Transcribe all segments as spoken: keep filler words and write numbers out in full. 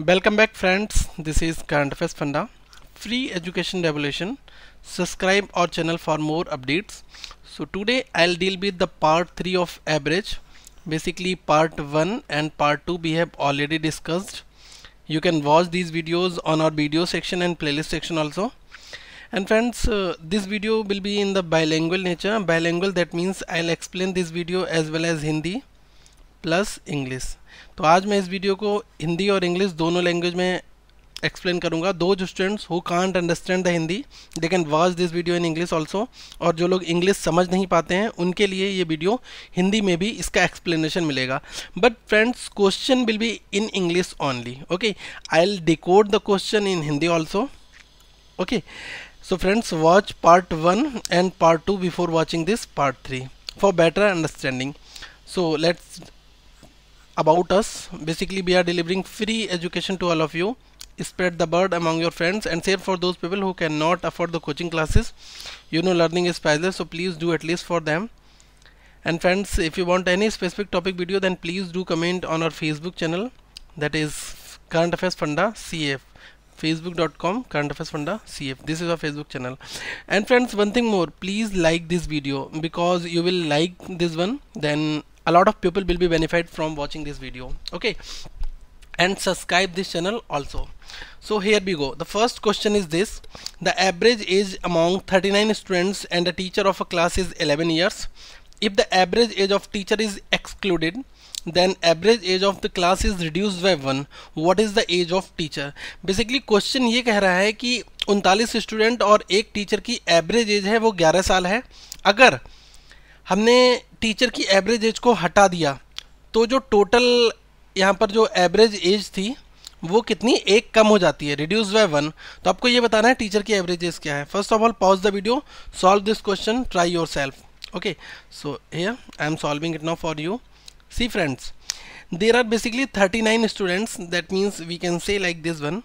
Welcome back friends, this is Current Affairs Funda. Free education revolution. Subscribe our channel for more updates. So today I'll deal with the part three of average. Basically part one and part two we have already discussed. You can watch these videos on our video section and playlist section also. And friends, uh, this video will be in the bilingual nature. Bilingual, that means I'll explain this video as well as Hindi plus English. तो आज मैं इस video को हिंदी और English दोनों language में explain करूंगा. दो जो students who can't understand the Hindi they can watch this video in English also, और जो लोग इंग्लिश समझ नहीं पाते हैं उनके लिए ये वीडियो हिंदी में भी इसका एक्सप्लेनेशन मिलेगा. But friends, question will be in English only. Okay, I will decode the question in Hindi also. Okay, so friends, watch part one and part two before watching this part three for better understanding. So let's about us. Basically we are delivering free education to all of you. Spread the word among your friends and share for those people who cannot afford the coaching classes. You know learning is priceless, so please do at least for them. And friends, if you want any specific topic video, then please do comment on our Facebook channel, that is Current Affairs Funda C F, facebook dot com Current Affairs Funda C F. This is our Facebook channel. And friends, one thing more, please like this video, because you will like this one, then a lot of people will be benefit from watching this video. Okay, and subscribe this channel also. So here we go. The first question is this: the average age among thirty-nine students and a teacher of a class is eleven years. If the average age of teacher is excluded, then average age of the class is reduced by one. What is the age of teacher? Basically question ये कह रहा है कि उनतालीस student और एक teacher की average age है वो ग्यारह साल है. अगर हमने टीचर की एवरेज एज को हटा दिया तो जो टोटल यहाँ पर जो एवरेज एज थी वो कितनी, एक कम हो जाती है, रिड्यूस बाय वन. तो आपको ये बताना है टीचर की एवरेज एज क्या है. First of all pause the video, solve this question, try yourself. Okay, so here I am solving it now for you. See friends, there are basically thirty nine students, that means we can say like this one,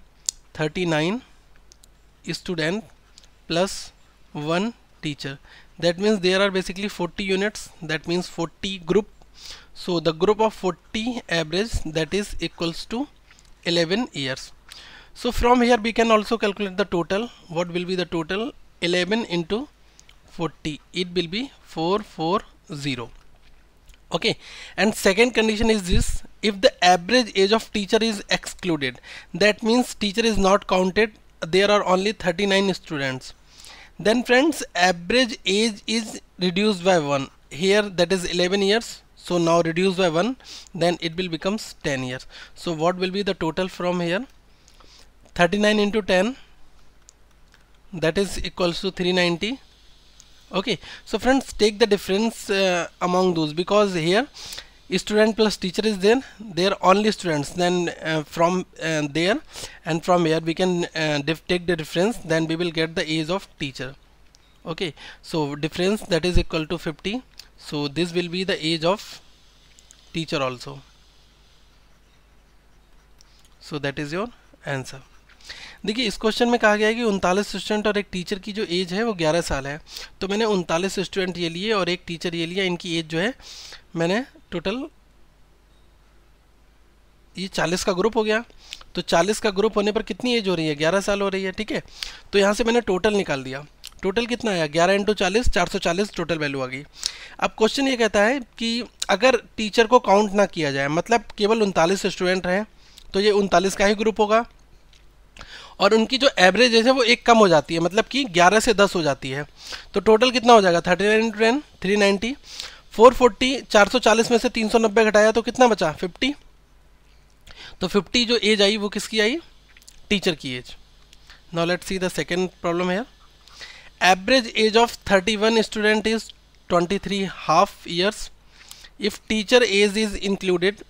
thirty nine student plus one teacher, that means there are basically forty units, that means forty group. So the group of forty average, that is equals to eleven years. So from here we can also calculate the total. What will be the total? eleven into forty, it will be four forty. Okay, and second condition is this: if the average age of teacher is excluded, that means teacher is not counted, there are only thirty-nine students, then friends average age is reduced by one. Here that is eleven years, so now reduced by one, then it will becomes ten years. So what will be the total from here? thirty-nine into ten, that is equals to three ninety. Okay, so friends take the difference uh, among those, because here student plus teacher is there, they are only students. Then uh, from uh, there and from here we can uh, diff take the difference, then we will get the age of teacher. Okay, so difference, that is equal to fifty. So this will be the age of teacher also. So that is your answer. देखिए इस question में कहा गया है कि उनतालीस student और एक टीचर की जो एज है वो ग्यारह साल है. तो मैंने उनतालीस स्टूडेंट ये लिए और एक टीचर ये लिया, इनकी एज जो है मैंने टोटल ये चालीस का ग्रुप हो गया. तो चालीस का ग्रुप होने पर कितनी एज हो रही है? ग्यारह साल हो रही है. ठीक है, तो यहाँ से मैंने टोटल निकाल दिया. टोटल कितना आया? ग्यारह इंटू चालीस, चार सौ चालीस टोटल वैल्यू आ गई. अब क्वेश्चन ये कहता है कि अगर टीचर को काउंट ना किया जाए, मतलब केवल उनतालीस स्टूडेंट हैं तो ये उनतालीस का ही ग्रुप होगा, और उनकी जो एवरेज एज है वो एक कम हो जाती है, मतलब कि ग्यारह से दस हो जाती है. तो टोटल कितना हो जाएगा? Thirty nine into ten, three ninety, four forty, चार सौ चालीस में से तीन सौ नब्बे घटाया तो कितना बचा? फिफ्टी. तो फिफ्टी जो एज आई वो किसकी आई? टीचर की age. Now let's see the second problem है. Average age of thirty one student is twenty three half years. If teacher age is included,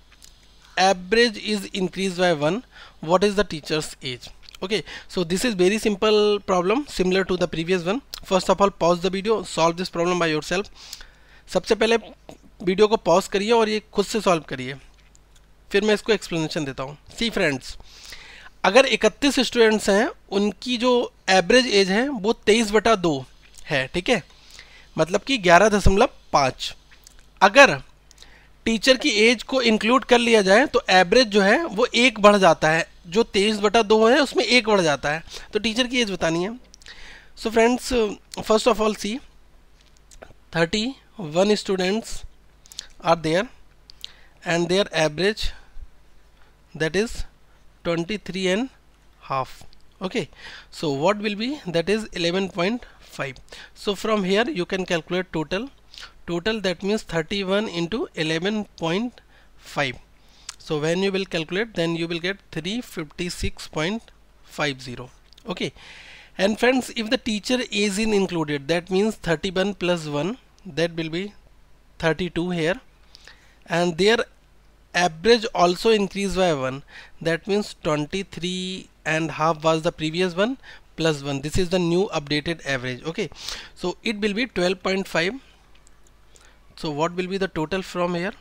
average is increase by one. What is the teacher's age? Okay, so this is very simple problem, similar to the previous one. First of all pause the video, solve this problem by yourself. सबसे पहले video को pause करिए और ये खुद से solve करिए, फिर मैं इसको एक्सप्लेनेशन देता हूँ. सी फ्रेंड्स, अगर इकतीस स्टूडेंट्स हैं उनकी जो एवरेज एज है वो तेईस बटा दो है. ठीक है, मतलब कि ग्यारह दशमलव पाँच. अगर टीचर की एज को इंक्लूड कर लिया जाए तो एवरेज जो है वो एक बढ़ जाता है, जो तेईस बटा दो है उसमें एक बढ़ जाता है, तो टीचर की एज बतानी है। So friends, first of all see thirty one students are there and their average that is twenty-three and half. Okay, so what will be that is eleven point five. So from here you can calculate total total that means thirty-one into eleven point five. So when you will calculate, then you will get three fifty-six point five zero. Okay, and friends, if the teacher is in included, that means thirty-one plus one, that will be thirty-two here, and their average also increased by one, that means twenty-three and half was the previous one plus one, this is the new updated average. Okay, so it will be twelve point five. So what will be the total from here?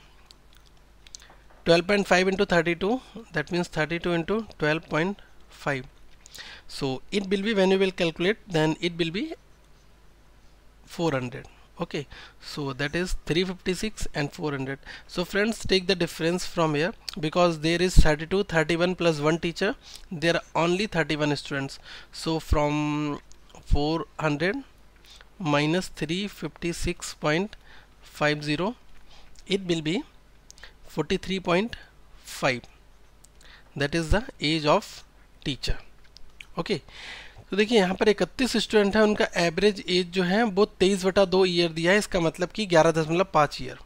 Twelve point five into thirty-two, that means thirty-two into twelve point five. So it will be, when you will calculate, then it will be four hundred. Okay, so that is three fifty-six and four hundred. So friends, take the difference from here, because there is thirty-two, thirty-one plus one teacher, there are only thirty-one students. So from four hundred minus three fifty-six point five zero, it will be forty-three point five. That is the age of teacher. Okay, तो देखिए यहाँ पर इकतीस student हैं, उनका average age जो है वो तेईस बटा दो ईयर दिया है, इसका मतलब कि ग्यारह दशमलव पाँच ईयर।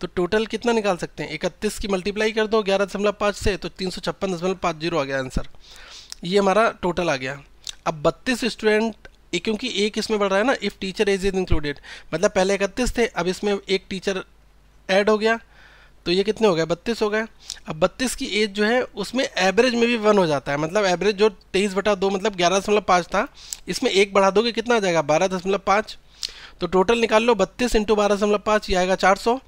तो टोटल कितना निकाल सकते हैं, इकतीस की मल्टीप्लाई कर दो ग्यारह दशमलव पाँच से, तो तीन सौ छप्पन दशमलव पाँच जीरो आ गया आंसर, ये हमारा टोटल आ गया। अब बत्तीस स्टूडेंट, क्योंकि एक इसमें बढ़ रहा है ना, if teacher age is included, मतलब पहले इकतीस थे, अब इसमें एक टीचर ऐड हो गया, तो ये कितने हो गए, बत्तीस हो गए। अब बत्तीस की एज जो है उसमें एवरेज में भी वन हो जाता है, मतलब एवरेज जो तेईस बटा दो मतलब ग्यारह दशमलव पाँच था, इसमें एक बढ़ा दोगे कितना आ जाएगा, बारह दशमलव पाँच। तो टोटल निकाल लो, बत्तीस इंटू बारह दशमलव पाँच, ये आएगा चार सौ।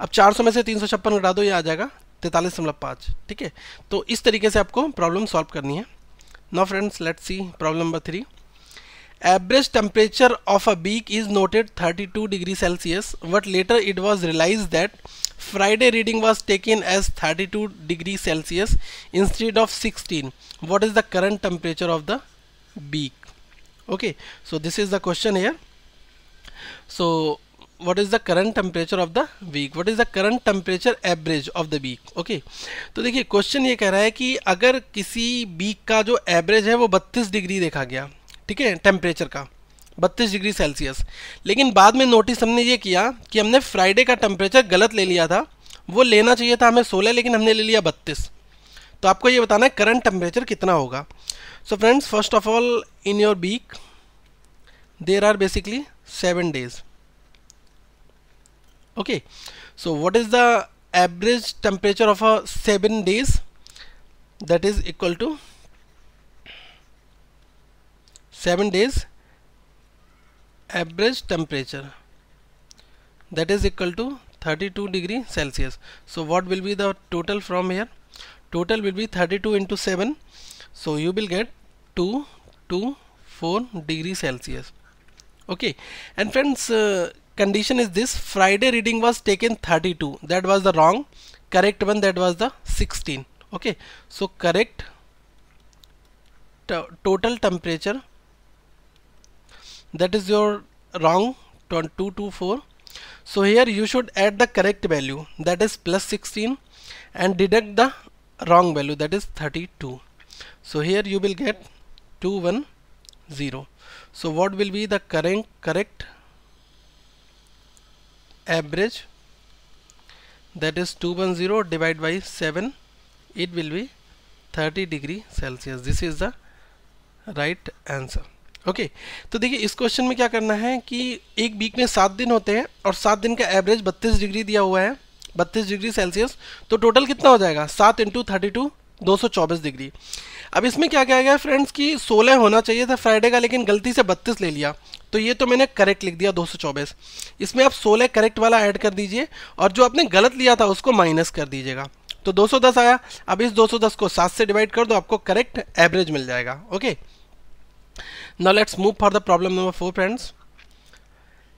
अब चार सौ में से तीन सौ छप्पन घटा दो, ये आ जाएगा तैंतालीस दशमलव पाँच। ठीक है, तो इस तरीके से आपको प्रॉब्लम सॉल्व करनी है। Now friends, let's see problem number three. Average temperature of a beak is noted thirty-two degrees Celsius, but later it was realized that Friday reading was taken as thirty-two degrees Celsius instead of sixteen. What is the current temperature of the beak? Okay, so this is the question here. So what is the current temperature of the beak? What is the current temperature average of the beak? Okay, तो देखिए question ये कह रहा है कि अगर किसी beak का जो एवरेज है वो बत्तीस डिग्री देखा गया, ठीक है, टेम्परेचर का बत्तीस डिग्री सेल्सियस, लेकिन बाद में नोटिस हमने ये किया कि हमने फ्राइडे का टेम्परेचर गलत ले लिया था, वो लेना चाहिए था हमें सोलह, लेकिन हमने ले लिया बत्तीस। तो आपको ये बताना है करंट टेम्परेचर कितना होगा। So friends, first of all, in your week there are basically seven days. Okay, so what is the average temperature of a seven days? That is equal to seven days average temperature, that is equal to thirty-two degree Celsius. So what will be the total from here? Total will be thirty-two into seven, so you will get two hundred twenty-four degree Celsius. Okay, and friends, uh, condition is this: Friday reading was taken thirty-two, that was the wrong, correct one, that was the sixteen. Okay, so correct total temperature, that is your wrong two hundred twenty-four. So here you should add the correct value, that is plus sixteen, and deduct the wrong value, that is thirty-two. So here you will get two hundred ten. So what will be the current correct average? That is two hundred ten divided by seven, it will be thirty degree Celsius. This is the right answer. Okay okay, तो देखिए इस question में क्या करना है कि एक week में सात दिन होते हैं और सात दिन का एवरेज बत्तीस डिग्री दिया हुआ है, बत्तीस डिग्री सेल्सियस। तो टोटल कितना हो जाएगा, सात इंटू थर्टी टू दो सौ चौबीस डिग्री। अब इसमें क्या किया गया फ्रेंड्स कि सोलह होना चाहिए था फ्राइडे का, लेकिन गलती से बत्तीस ले लिया, तो ये तो मैंने करेक्ट लिख दिया दो सौ चौबीस। इसमें आप सोलह करेक्ट वाला ऐड कर दीजिए और जो आपने गलत लिया था उसको माइनस कर दीजिएगा, तो दो सौ दस आया। अब इस दो सौ दस को सात से डिवाइड कर दो, आपको करेक्ट एवरेज मिल जाएगा। Okay, Now let's move for the problem number four, friends.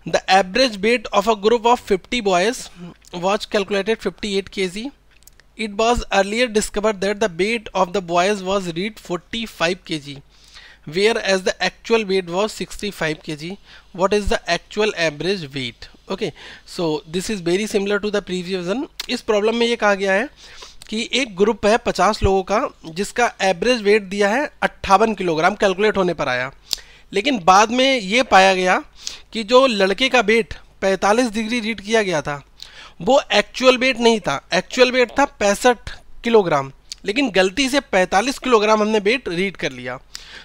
The average weight of a group of fifty boys was calculated fifty-eight kilograms. It was earlier discovered that the weight of the boys was read forty-five kilograms, whereas the actual weight was sixty-five kilograms. What is the actual average weight? Okay, so this is very similar to the previous one. इस problem में ये कहा गया है कि एक group है पचास लोगों का जिसका एवरेज वेट दिया है अट्ठावन किलोग्राम कैलकुलेट होने पर आया, लेकिन बाद में ये पाया गया कि जो लड़के का वेट पैंतालीस डिग्री रीड किया गया था वो एक्चुअल वेट नहीं था, एक्चुअल वेट था पैंसठ किलोग्राम, लेकिन गलती से पैंतालीस किलोग्राम हमने वेट रीड कर लिया।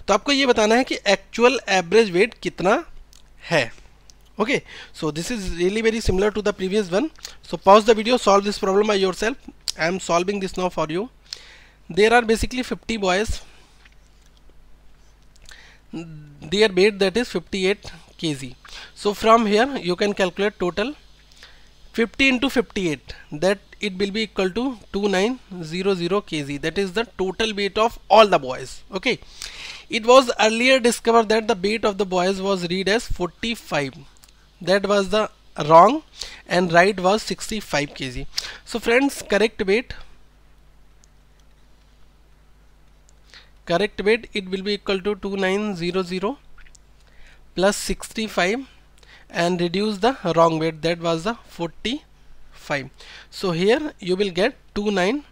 तो आपको ये बताना है कि एक्चुअल एवरेज वेट कितना है। Okay, so this is really very similar to the previous one. So pause the video, solve this problem by yourself. I am solving this now for you. There are basically fifty boys. Their weight that is fifty-eight kilograms. So from here you can calculate total fifty into fifty-eight. That it will be equal to two thousand nine hundred kilograms. That is the total weight of all the boys. Okay. It was earlier discovered that the weight of the boys was read as forty-five. That was the wrong and right was sixty-five kilograms. So friends, correct weight correct weight it will be equal to two thousand nine hundred plus sixty-five and reduce the wrong weight, that was the forty-five. So here you will get two thousand nine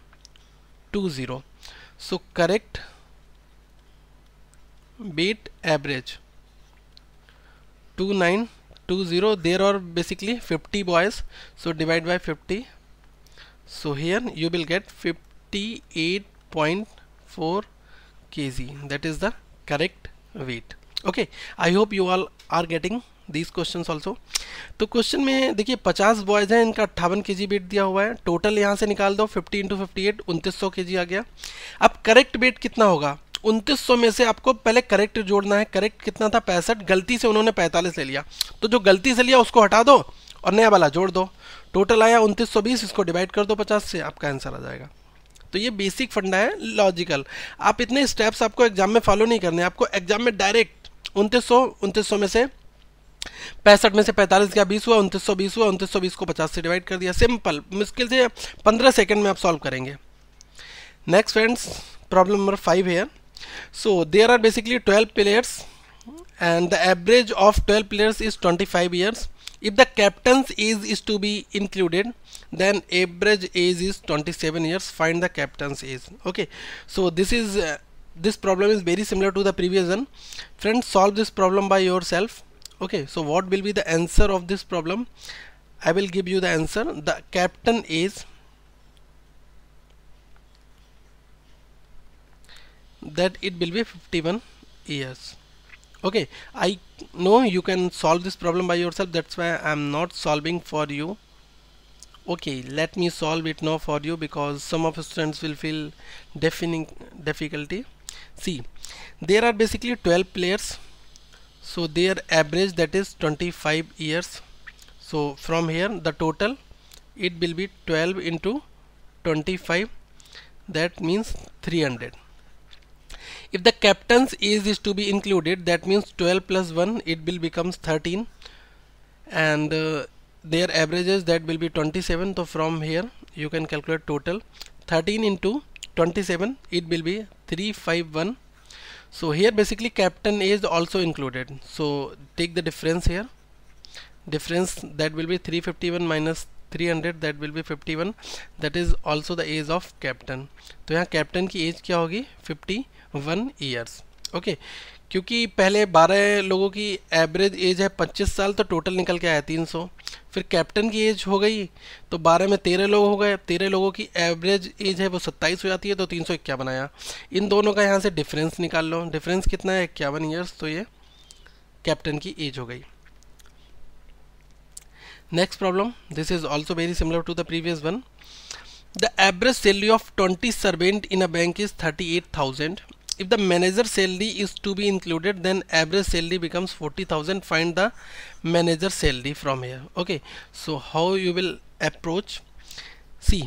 hundred twenty. So correct weight average two thousand nine hundred twenty. There are basically fifty boys, so divide by fifty. So here you will get fifty-eight point four kilograms. That is the correct weight. Okay, I hope you all are getting these questions also. तो question में देखिए पचास boys हैं, इनका अट्ठावन के जी wait दिया हुआ है, टोटल यहाँ से निकाल दो fifty into fifty-eight उनतीस सौ के जी आ गया। अब करेक्ट वेट कितना होगा? उनतीस सौ में से आपको पहले करेक्ट जोड़ना है। करेक्ट कितना था? पैंसठ। गलती से उन्होंने पैंतालीस ले लिया, तो जो गलती से लिया उसको हटा दो और नया वाला जोड़ दो। टोटल आया उनतीस सौ बीस, इसको डिवाइड कर दो पचास से, आपका आंसर आ जाएगा। तो ये बेसिक फंडा है, लॉजिकल। आप इतने स्टेप्स आपको एग्जाम में फॉलो नहीं करने, आपको एग्जाम में डायरेक्ट उनतीस सौ उनतीस सौ में से पैंसठ में से पैंतालीस क्या बीस हुआ, उनतीस सौ बीस हुआ, उनतीस सौ बीस को पचास से डिवाइड कर दिया। सिंपल, मुश्किल से पंद्रह सेकेंड में आप सॉल्व करेंगे। Next friends, problem number five है। So there are basically twelve players and the average of twelve players is twenty-five years. If the captain's age is to be included, then average age is twenty-seven years. Find the captain's age. Okay, so this is uh, this problem is very similar to the previous one. Friends, solve this problem by yourself. Okay, so what will be the answer of this problem? I will give you the answer. The captain age, that it will be fifty-one years. Okay, I know you can solve this problem by yourself, that's why I am not solving for you. Okay, let me solve it now for you because some of the students will feel defining difficulty. See, there are basically twelve players, so their average that is twenty-five years. So from here the total it will be twelve into twenty-five, that means three hundred. If the captain's age is to be included, that means twelve plus one, it will becomes thirteen, and uh, their averages that will be twenty-seven. So from here you can calculate total thirteen into twenty-seven, it will be three hundred fifty-one. So here basically captain age also included, so take the difference here. Difference that will be three hundred fifty-one minus three hundred, that will be fifty-one. That is also the age of captain. तो यहाँ captain की age क्या होगी? fifty-one years. Okay, क्योंकि पहले बारह लोगों की average age है पच्चीस साल, तो total निकल के आया तीन सौ. फिर captain की age हो गई तो बारह में तेरह लोग हो गए, तेरह लोगों की average age है वो सत्ताईस हो जाती है, तो तीन सौ इक्यावन आया। इन दोनों का यहाँ से difference निकाल लो। difference कितना है? इक्यावन years, तो ये captain की age हो गई। Next problem, this is also very similar to the previous one. The average salary of twenty servant in a bank is thirty-eight thousand. If the manager salary is to be included, then average salary becomes forty thousand. Find the manager salary from here. Okay, so how you will approach? See,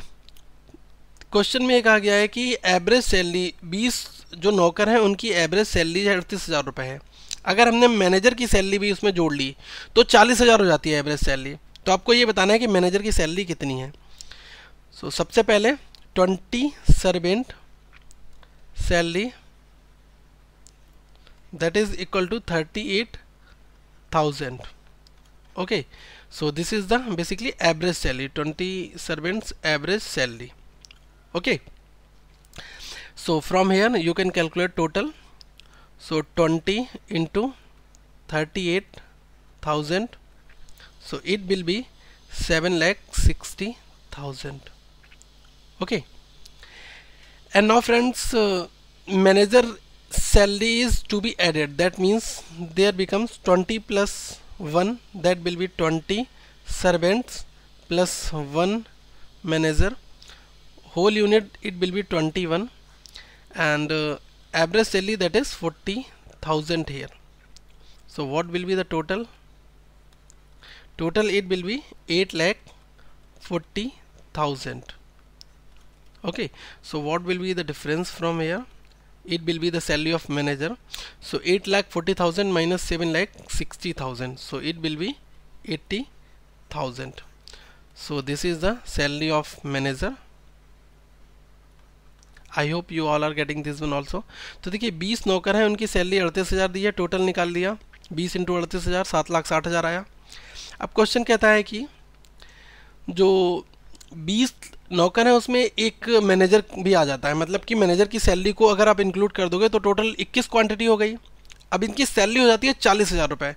question में कहा गया है कि average salary बीस जो नौकर हैं उनकी एवरेज सैलरी अड़तीस हज़ार रुपये है, अगर हमने मैनेजर की सैलरी भी उसमें जोड़ ली तो चालीस हज़ार हो जाती है एवरेज सैलरी। तो आपको ये बताना है कि मैनेजर की सैलरी कितनी है। सो so, सबसे पहले twenty servant salary that is equal to thirty-eight thousand. Okay, so this is the basically average salary, twenty servants average salary. Okay, so from here you can calculate total. So twenty into thirty-eight thousand, so it will be seven lakh sixty thousand. Okay, and now friends, uh, manager salary is to be added, that means there becomes twenty plus one, that will be twenty servants plus one manager, whole unit it will be twenty-one, and uh, average salary that is forty thousand here. So what will be the total? Total it will be eight lakh forty thousand. Okay, so what will be the difference from here? It will be the salary of manager. So eight lakh forty thousand minus seven lakh sixty thousand. So it will be eighty thousand. So this is the salary of manager. I hope you all are getting this one also. तो देखिए बीस नौकर हैं, उनकी salary अड़तीस हज़ार दी है, total निकाल दिया बीस इंटू अड़तीस हज़ार सात लाख साठ हज़ार आया। अब क्वेश्चन कहता है कि जो बीस नौकर है उसमें एक मैनेजर भी आ जाता है, मतलब कि मैनेजर की सैलरी को अगर आप इंक्लूड कर दोगे तो टोटल इक्कीस क्वांटिटी हो गई। अब इनकी सैलरी हो जाती है चालीस हज़ार रुपये।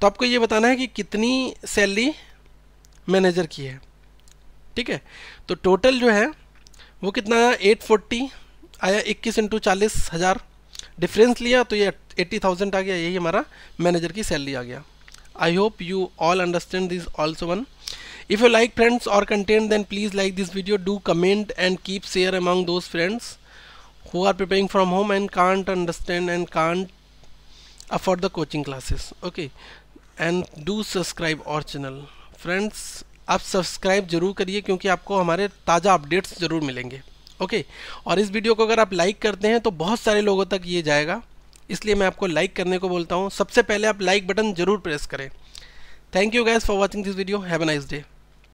तो आपको ये बताना है कि कितनी सैलरी मैनेजर की है, ठीक है। तो टोटल जो है वो कितना आया, एट फोर्टी आया, इक्कीस इंटू चालीस हज़ार डिफ्रेंस लिया तो ये एट्टी थाउजेंड आ गया, यही हमारा मैनेजर की सैलरी आ गया। I hope you all understand this also one. If you like friends or content, then please like this video, do comment and keep share among those friends who are preparing from home and can't understand and can't afford the coaching classes. Okay, and do subscribe our channel friends. आप subscribe जरूर करिए क्योंकि आपको हमारे ताज़ा updates ज़रूर मिलेंगे। Okay okay. और इस वीडियो को अगर आप लाइक करते हैं तो बहुत सारे लोगों तक ये जाएगा, इसलिए मैं आपको लाइक करने को बोलता हूँ। सबसे पहले आप लाइक बटन जरूर प्रेस करें। Thank you guys for watching this video. Have a nice day.